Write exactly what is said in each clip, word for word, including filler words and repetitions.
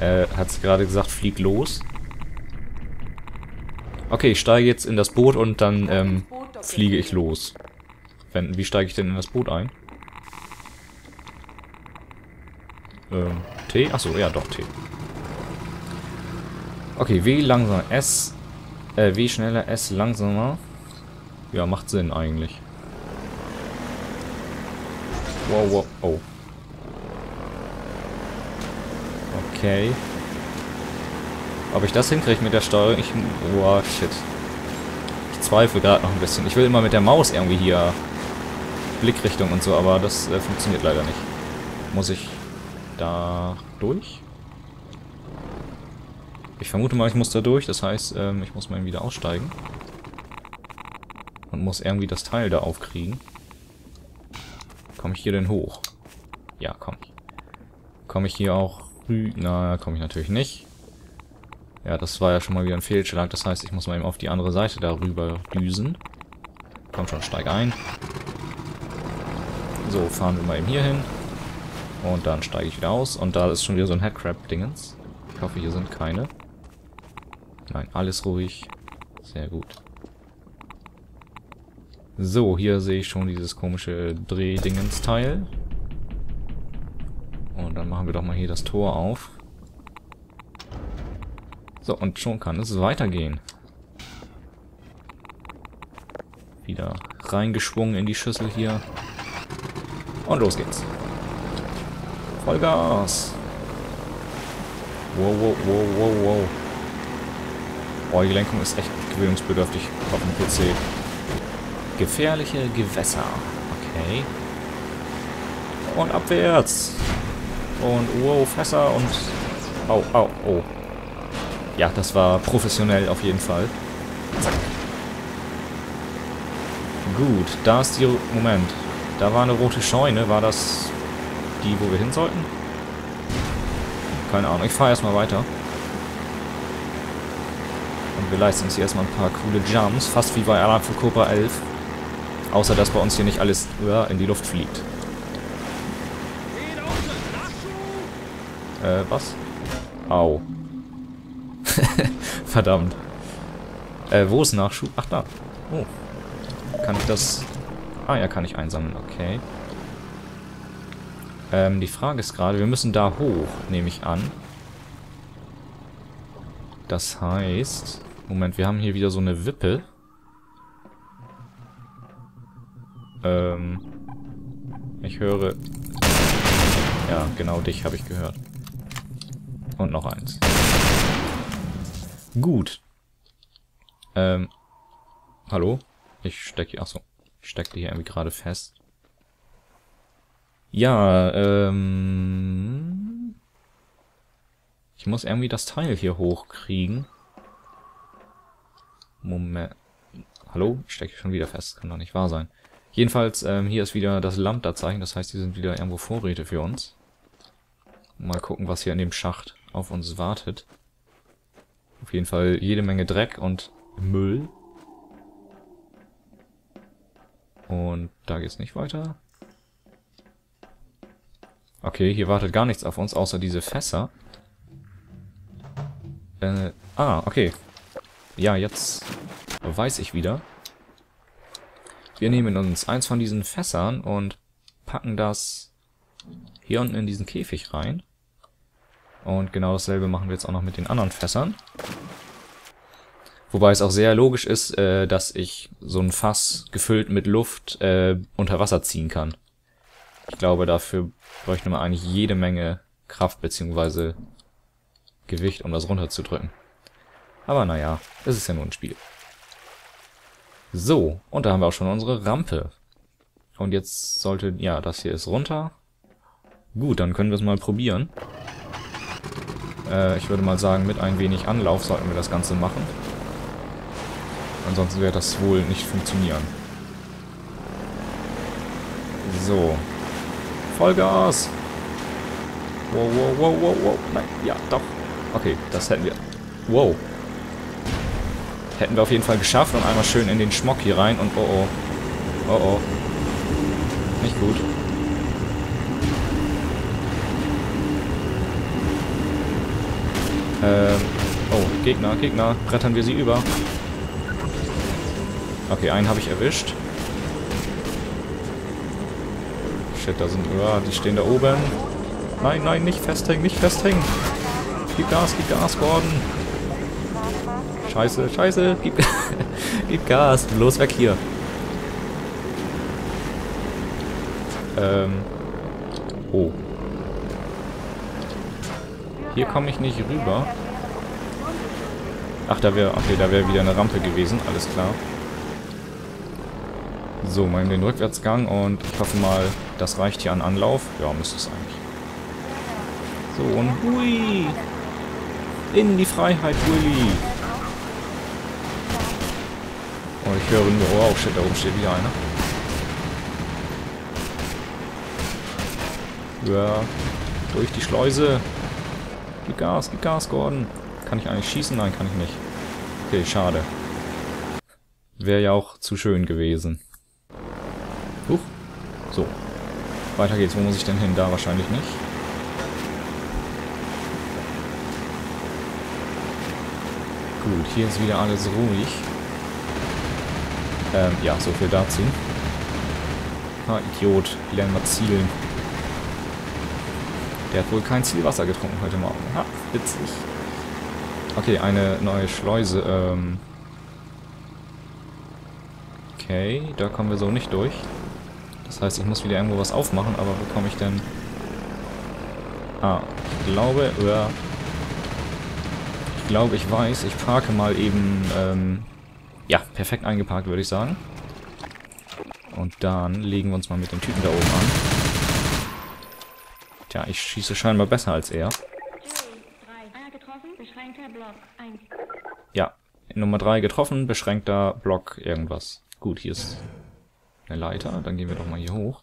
Äh, hat es gerade gesagt, flieg los. Okay, ich steige jetzt in das Boot und dann ähm, fliege ich los. Wenn, wie steige ich denn in das Boot ein? Ähm, T? Achso, ja doch, T. Okay, W langsamer, S. Äh, W schneller, S langsamer. Ja, macht Sinn eigentlich. Wow, wow, oh. Okay. Ob ich das hinkriege mit der Steuerung? Ich, oh, shit. Ich zweifle gerade noch ein bisschen. Ich will immer mit der Maus irgendwie hier Blickrichtung und so, aber das äh, funktioniert leider nicht. Muss ich da durch? Ich vermute mal, ich muss da durch. Das heißt, ähm, ich muss mal wieder aussteigen. Und muss irgendwie das Teil da aufkriegen. Komme ich hier denn hoch? Ja, komm. Komme ich hier auch rü... Na, komme ich natürlich nicht. Ja, das war ja schon mal wieder ein Fehlschlag. Das heißt, ich muss mal eben auf die andere Seite darüber düsen. Komm schon, steig ein. So, fahren wir mal eben hier hin. Und dann steige ich wieder aus. Und da ist schon wieder so ein Headcrab-Dingens. Ich hoffe, hier sind keine. Nein, alles ruhig. Sehr gut. So, hier sehe ich schon dieses komische Drehdingens-Teil. Und dann machen wir doch mal hier das Tor auf. So, und schon kann es weitergehen. Wieder reingeschwungen in die Schüssel hier. Und los geht's. Vollgas! Wow, wow, wow, wow, wow. Boah, die Lenkung ist echt gewöhnungsbedürftig auf dem P C. Gefährliche Gewässer. Okay. Und abwärts. Und wow, Fässer und... Au, au, oh. Ja, das war professionell auf jeden Fall. Zack. Gut, da ist die... Moment. Da war eine rote Scheune. War das die, wo wir hin sollten? Keine Ahnung. Ich fahre erstmal weiter. Und wir leisten uns hier erstmal ein paar coole Jumps. Fast wie bei Alarm für Cobra elf. Außer, dass bei uns hier nicht alles in die Luft fliegt. Äh, was? Au. Verdammt. Äh, wo ist Nachschub? Ach, da. Oh. Kann ich das... Ah, ja, kann ich einsammeln. Okay. Ähm, die Frage ist gerade, wir müssen da hoch, nehme ich an. Das heißt... Moment, wir haben hier wieder so eine Wippe. Ähm... Ich höre... Ja, genau dich habe ich gehört. Und noch eins. Gut. Ähm. Hallo? Ich stecke hier. Achso. Ich steckte hier irgendwie gerade fest. Ja, ähm. Ich muss irgendwie das Teil hier hochkriegen. Moment. Hallo? Ich stecke schon wieder fest. Kann doch nicht wahr sein. Jedenfalls, ähm, hier ist wieder das Lambda-Zeichen. Das heißt, hier sind wieder irgendwo Vorräte für uns. Mal gucken, was hier in dem Schacht auf uns wartet. Auf jeden Fall jede Menge Dreck und Müll. Und da geht's nicht weiter. Okay, hier wartet gar nichts auf uns, außer diese Fässer. Äh, ah, okay. Ja, jetzt weiß ich wieder. Wir nehmen uns eins von diesen Fässern und packen das hier unten in diesen Käfig rein. Und genau dasselbe machen wir jetzt auch noch mit den anderen Fässern. Wobei es auch sehr logisch ist, äh, dass ich so ein Fass gefüllt mit Luft äh, unter Wasser ziehen kann. Ich glaube, dafür bräuchte man eigentlich jede Menge Kraft bzw. Gewicht, um das runterzudrücken. Aber naja, es ist ja nur ein Spiel. So, und da haben wir auch schon unsere Rampe. Und jetzt sollte... Ja, das hier ist runter. Gut, dann können wir es mal probieren. Äh, ich würde mal sagen, mit ein wenig Anlauf sollten wir das Ganze machen. Ansonsten wird das wohl nicht funktionieren. So. Vollgas! Wow, wow, wow, wow, wow. Nein, ja, doch. Okay, das hätten wir... Wow. Hätten wir auf jeden Fall geschafft und einmal schön in den Schmock hier rein und oh oh. Oh oh. Nicht gut. Ähm, oh, Gegner, Gegner. Brettern wir sie über. Okay, einen habe ich erwischt. Shit, da sind... Oh, die stehen da oben. Nein, nein, nicht festhängen, nicht festhängen. Gib Gas, gib Gas, Gordon. Scheiße, scheiße. Gib, gib Gas. Los, weg hier. Ähm... Oh. Hier komme ich nicht rüber. Ach, da wäre... Okay, da wäre wieder eine Rampe gewesen. Alles klar. So, mal in den Rückwärtsgang und ich hoffe mal, das reicht hier an Anlauf. Ja, müsste es eigentlich. So, und hui! In die Freiheit, hui! Oh, ich höre nur... Oh, shit, da oben steht wieder einer. Ja, durch die Schleuse. Gib Gas, gib Gas, Gordon. Kann ich eigentlich schießen? Nein, kann ich nicht. Okay, schade. Wäre ja auch zu schön gewesen. Huch. So. Weiter geht's. Wo muss ich denn hin? Da wahrscheinlich nicht. Gut, hier ist wieder alles ruhig. Ähm, ja, so viel dazu. Ah, Idiot. Lern mal zielen. Der hat wohl kein Zielwasser getrunken heute Morgen. Ha, witzig. Okay, eine neue Schleuse. Ähm okay, da kommen wir so nicht durch. Das heißt, ich muss wieder irgendwo was aufmachen, aber wo komme ich denn... Ah, ich glaube... Oder ich glaube, ich weiß. Ich parke mal eben... Ähm ja, perfekt eingeparkt, würde ich sagen. Und dann legen wir uns mal mit dem Typen da oben an. Ja, ich schieße scheinbar besser als er. Ja, Nummer drei getroffen, beschränkter Block irgendwas. Gut, hier ist eine Leiter. Dann gehen wir doch mal hier hoch.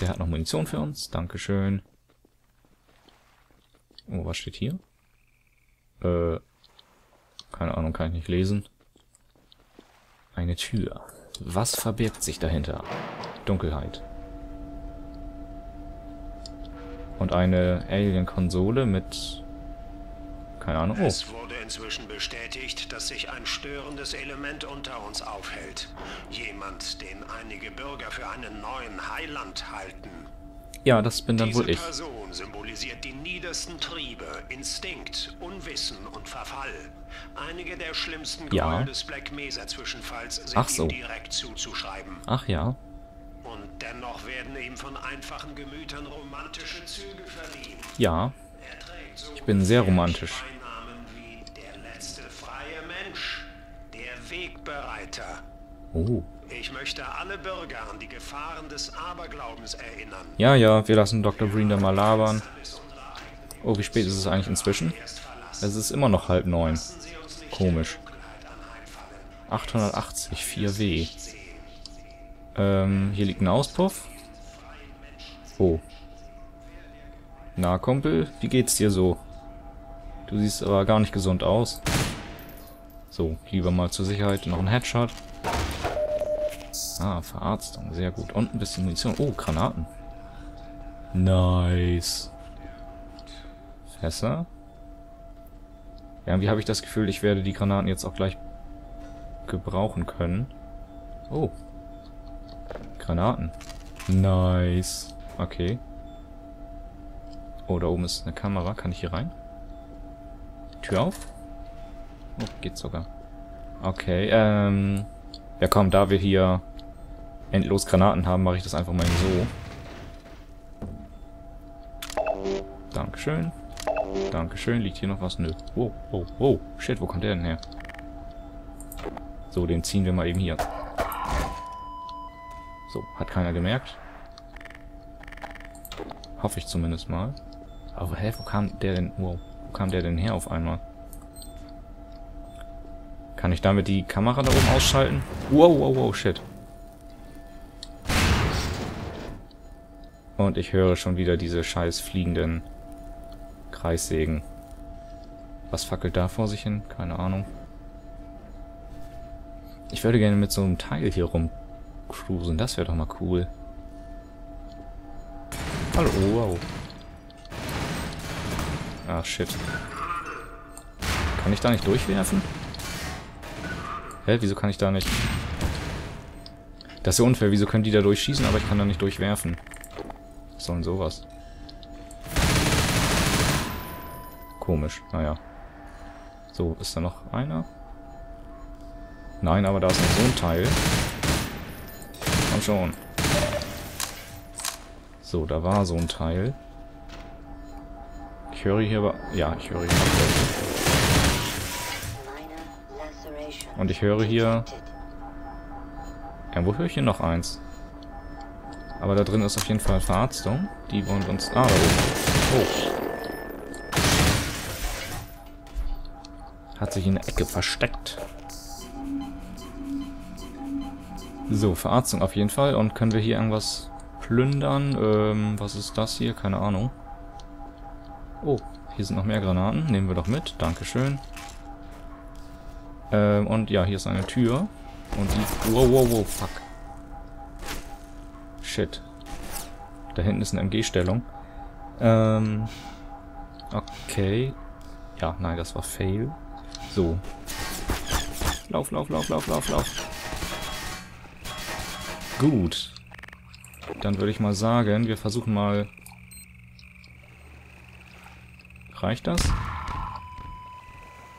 Der hat noch Munition für uns. Dankeschön. Oh, was steht hier? Äh, keine Ahnung, kann ich nicht lesen. Eine Tür. Was verbirgt sich dahinter? Dunkelheit. Und eine Alien-Konsole mit... Keine Ahnung. Oh. Es wurde inzwischen bestätigt, dass sich ein störendes Element unter uns aufhält. Jemand, den einige Bürger für einen neuen Heiland halten. Ja, das bin dann wohl ich. Diese Person symbolisiert die niedersten Triebe, Instinkt, Unwissen und Verfall. Einige der schlimmsten Gräuel des Black Mesa-Zwischenfalls sind ihm direkt zuzuschreiben. Ach ja. Und dennoch werden ihm von einfachen Gemütern romantische Züge verliehen. Ja, ich bin sehr romantisch. Beinamen wie der letzte freie Mensch, der Wegbereiter. Oh. Ich möchte alle Bürger an die Gefahren des Aberglaubens erinnern. Ja, ja, wir lassen Doktor Green da mal labern. Oh, wie spät ist es eigentlich inzwischen? Es ist immer noch halb neun. Komisch. achthundertachtzig, vier W. Ähm, hier liegt ein Auspuff. Oh. Na, Kumpel, wie geht's dir so? Du siehst aber gar nicht gesund aus. So, lieber mal zur Sicherheit noch ein Headshot. Ah, Verarztung, sehr gut. Und ein bisschen Munition. Oh, Granaten. Nice. Fässer. Irgendwie habe ich das Gefühl, ich werde die Granaten jetzt auch gleich gebrauchen können. Oh. Granaten. Nice. Okay. Oh, da oben ist eine Kamera. Kann ich hier rein? Tür auf? Oh, geht sogar. Okay, ähm... ja komm, da wir hier endlos Granaten haben, mache ich das einfach mal so. Dankeschön. Dankeschön. Liegt hier noch was? Nö. Oh, oh, oh. Shit, wo kommt der denn her? So, den ziehen wir mal eben hier. So, hat keiner gemerkt. Hoffe ich zumindest mal. Aber hä, wo kam der denn... Wow, wo kam der denn her auf einmal? Kann ich damit die Kamera da oben ausschalten? Wow, wow, wow, shit. Und ich höre schon wieder diese scheiß fliegenden Kreissägen. Was fackelt da vor sich hin? Keine Ahnung. Ich würde gerne mit so einem Teil hier rum... Cruisen, das wäre doch mal cool. Hallo, wow. Ach, shit. Kann ich da nicht durchwerfen? Hä, wieso kann ich da nicht... Das ist ja unfair. Wieso können die da durchschießen, aber ich kann da nicht durchwerfen? Was soll denn sowas? Komisch. Naja. So, ist da noch einer? Nein, aber da ist noch so ein Teil. Komm schon. So, da war so ein Teil. Ich höre hier aber... Ja, ich höre hier... Und ich höre hier... Ja, wo höre ich hier noch eins? Aber da drin ist auf jeden Fall Verarztung. Die wollen uns... Ah, da oben. Oh. Hat sich in der Ecke versteckt. So, Verarztung auf jeden Fall. Und können wir hier irgendwas plündern? Ähm, was ist das hier? Keine Ahnung. Oh, hier sind noch mehr Granaten. Nehmen wir doch mit. Dankeschön. Ähm, und ja, hier ist eine Tür. Und die... Wow, wow, wow, fuck. Shit. Da hinten ist eine M G-Stellung. Ähm... Okay. Ja, nein, das war Fail. So. Lauf, lauf, lauf, lauf, lauf, lauf. Gut. Dann würde ich mal sagen, wir versuchen mal... Reicht das?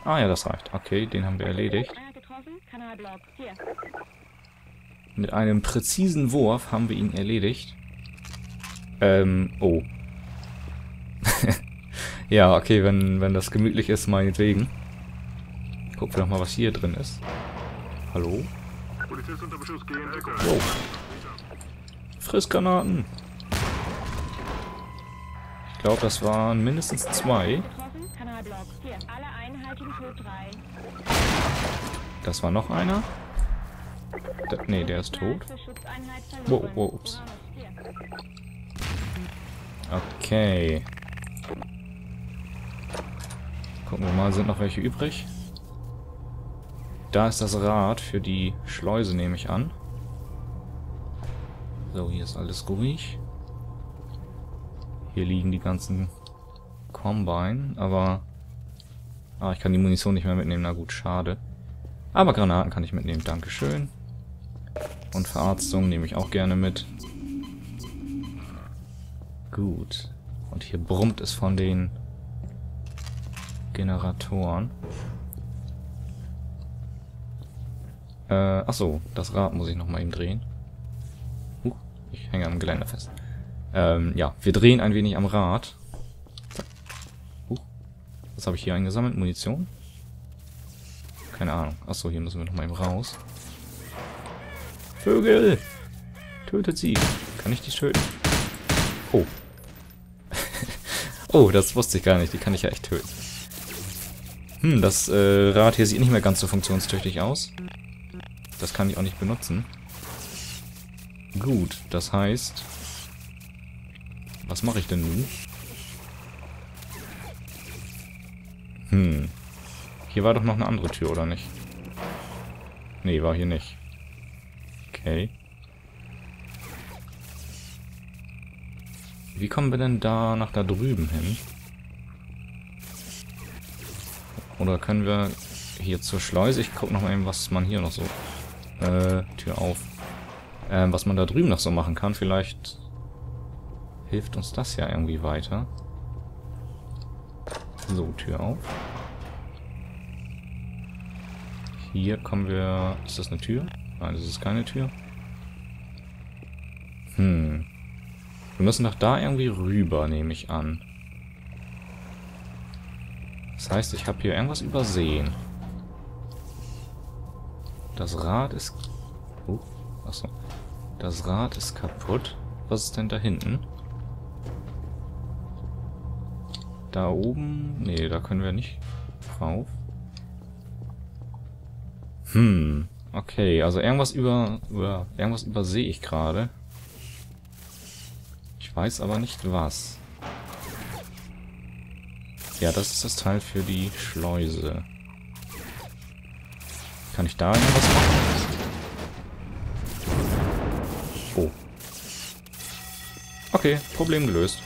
Ah ja, das reicht. Okay, den haben wir erledigt. Mit einem präzisen Wurf haben wir ihn erledigt. Ähm, oh. Ja, okay, wenn, wenn das gemütlich ist, meinetwegen. Gucken wir doch mal, was hier drin ist. Hallo? Oh. Frissgranaten! Ich glaube, das waren mindestens zwei. Das war noch einer. Da, nee, der ist tot. Wow, wow, ups. Okay. Gucken wir mal, sind noch welche übrig? Da ist das Rad für die Schleuse, nehme ich an. So, hier ist alles ruhig. Hier liegen die ganzen Combine, aber... Ah, ich kann die Munition nicht mehr mitnehmen. Na gut, schade. Aber Granaten kann ich mitnehmen, dankeschön. Und Verarztung nehme ich auch gerne mit. Gut. Und hier brummt es von den Generatoren. Äh, achso, das Rad muss ich nochmal eben drehen. Uh, ich hänge am Geländer fest. Ähm, ja, wir drehen ein wenig am Rad. Uh, was habe ich hier eingesammelt? Munition? Keine Ahnung. Achso, hier müssen wir nochmal eben raus. Vögel! Tötet sie! Kann ich die töten? Oh. Oh, das wusste ich gar nicht. Die kann ich ja echt töten. Hm, das äh, Rad hier sieht nicht mehr ganz so funktionstüchtig aus. Das kann ich auch nicht benutzen. Gut, das heißt... Was mache ich denn nun? Hm... Hier war doch noch eine andere Tür, oder nicht? Nee, war hier nicht. Okay. Wie kommen wir denn da nach da drüben hin? Oder können wir hier zur Schleuse? Ich gucke nochmal eben, was man hier noch so... Äh, Tür auf. Ähm, was man da drüben noch so machen kann. Vielleicht hilft uns das ja irgendwie weiter. So, Tür auf. Hier kommen wir... Ist das eine Tür? Nein, das ist keine Tür. Hm. Wir müssen doch da irgendwie rüber, nehme ich an. Das heißt, ich habe hier irgendwas übersehen. Das Rad ist... Oh, achso. Das Rad ist kaputt. Was ist denn da hinten? Da oben... Nee, da können wir nicht drauf. Hm, okay, also irgendwas über, über irgendwas übersehe ich gerade. Ich weiß aber nicht was. Ja, das ist das Teil für die Schleuse. Kann ich da irgendwas machen? Oh. Okay, Problem gelöst.